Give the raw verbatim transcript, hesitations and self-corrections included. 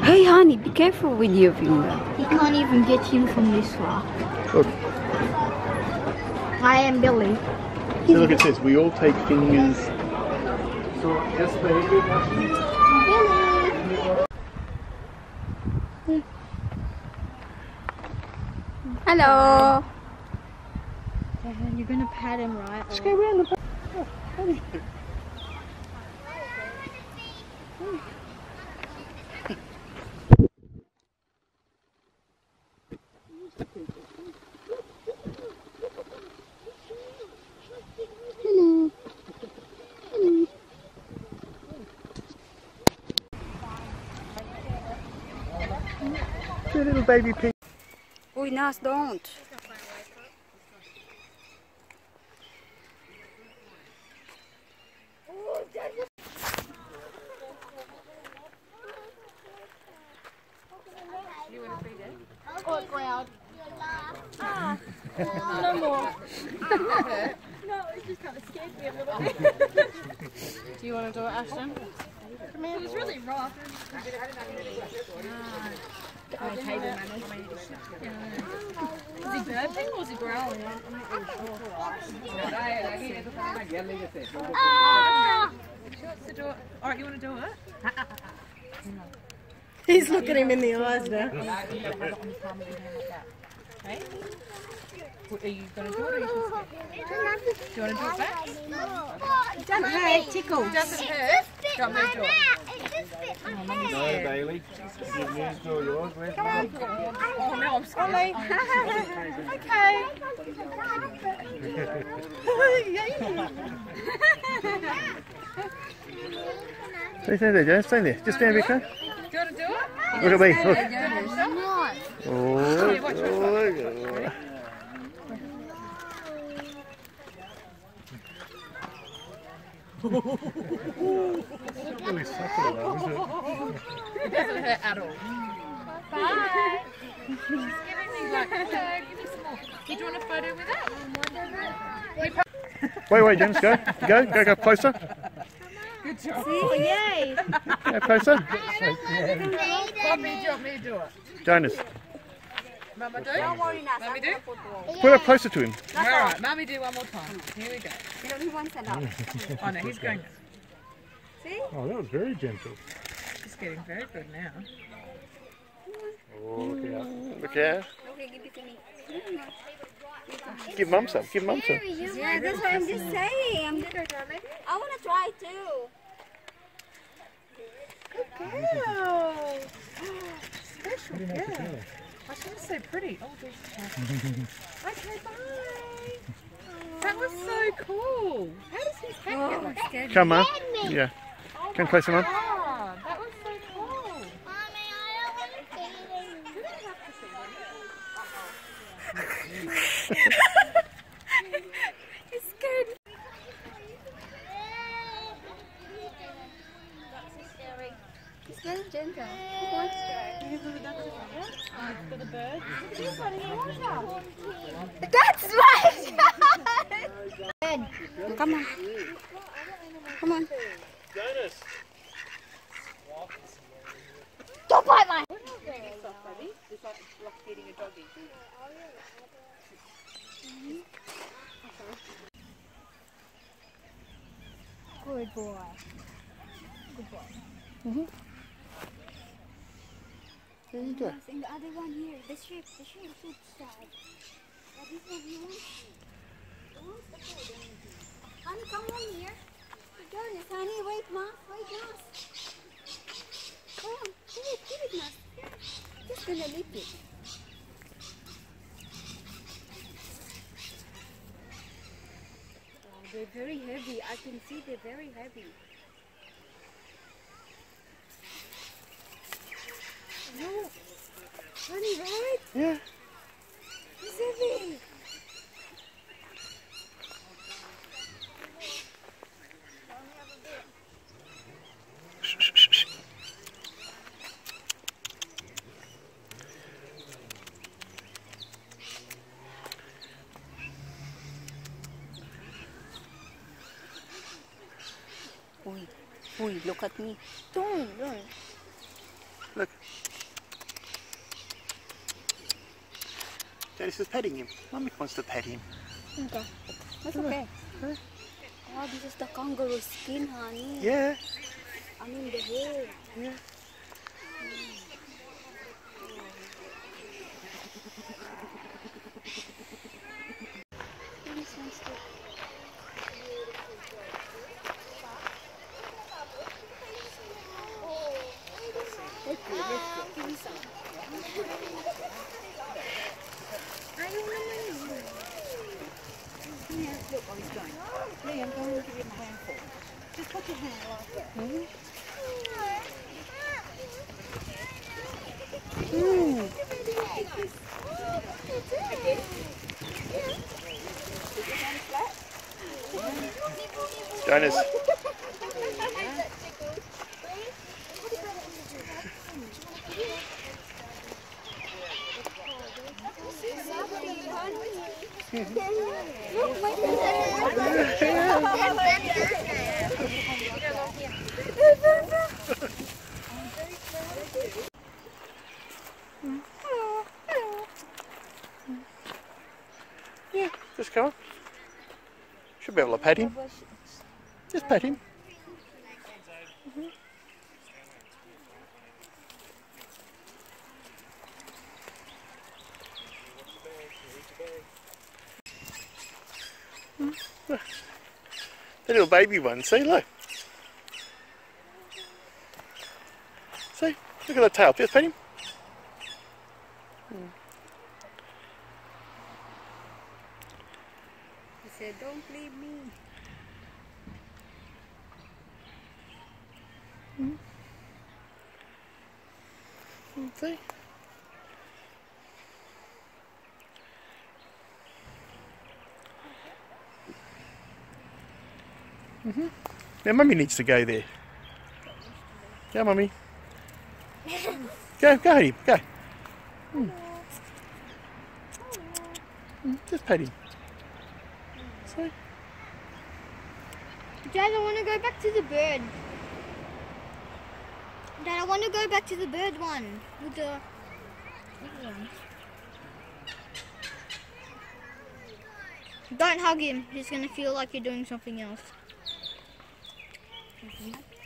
Hey honey, be careful with your finger. He can't even get him from this far. Look. I am Billy. Hey, look, it says we all take fingers. So, yes, baby. Billy. Hello. You're going to pat him, right? Just go around the oh, honey. Hello. Hello. Your little baby pig. Uy, no, don't. You want to feed it? Oh, crowd. Ah, no more. No, it just kind of scared me a little bit. Do you want to do it, Ashton? I mean, it was really rough. Ah, okay, the management. Is he burping or is he growling? I'm not really sure. Ah! She wants to do it. All right, you want to do it? He's looking him in the eyes now. Hey? Are you going to do it or you just... Do you want to do it back? It doesn't hurt, it tickles. It doesn't hurt. It just bit my neck. It just bit my neck. Go, Bailey. Did you use all yours? Come on. Oh, now I'm scared. Okay. Stay there, Joe. Stay there. Just stand back there. Do you want to do it? Look at me, look. Oh, look, oh, look. Oh. It's not really subtle though, is it? It doesn't hurt at all. Bye. He's giving me like, hello, give me some more. Did you want a photo with that? Wait, wait, James, go. Go, go, go closer. Good job. See? Yay. Go closer. Mommy, do you want me to do it? Jonas. Mama do? Don't worry now. Mummy do? Put up closer to him. Alright, Mummy do one more time. Here we go. You don't need one set up. Oh no, he's going. See? Oh, that was very gentle. She's getting very good now. Oh, look out. Look out. Give mum some, give mum some. Yeah, that's what I'm just saying. I'm gonna try it. I wanna try too. Good girl. Special girl. Oh, she was so pretty. Oh, okay, bye. That was so cool. How does his head get? Come on. Yeah. Come closer, mum. That was so cool. Mommy, I don't want to see them. You're gonna have to see them. It's good. It's very gentle. Who wants to go? For the birds? This one, you want that? That's right! Come on. Come on. Don't bite my... It's like feeding a doggy. Good boy. Good boy. Mm-hmm. There you go. And the other one here, the shrimp, the shrimp food side. That is what you want. Honey, come on here. Jonas, honey, wait, ma, wait, Nas. Come on, give it, give it, Nas. Just gonna lip it. They're very heavy. I can see they're very heavy. No. Honey, right? Yeah. It's heavy. Wait, look at me. Don't, don't. Look. Dennis is petting him. Mommy wants to pet him. Okay. That's okay. Huh? Oh, this is the kangaroo skin, honey. Yeah. I mean the hair. Yeah. Dennis. Yeah, just come on. Should be able to pet him. Just pet him. Mm-hmm. Mm. Look. The little baby one, see, look. See, look at the tail, just pet him. Mm. He said, don't leave me. Mm. See? Mm-hmm. Now Mummy needs to go there. Go Mummy. Go, go him, go. Mm. Mm, just pat him. See? Dad, I want to go back to the bird. Dad, I want to go back to the bird one with the one. Don't hug him. He's going to feel like you're doing something else. Mm-hmm.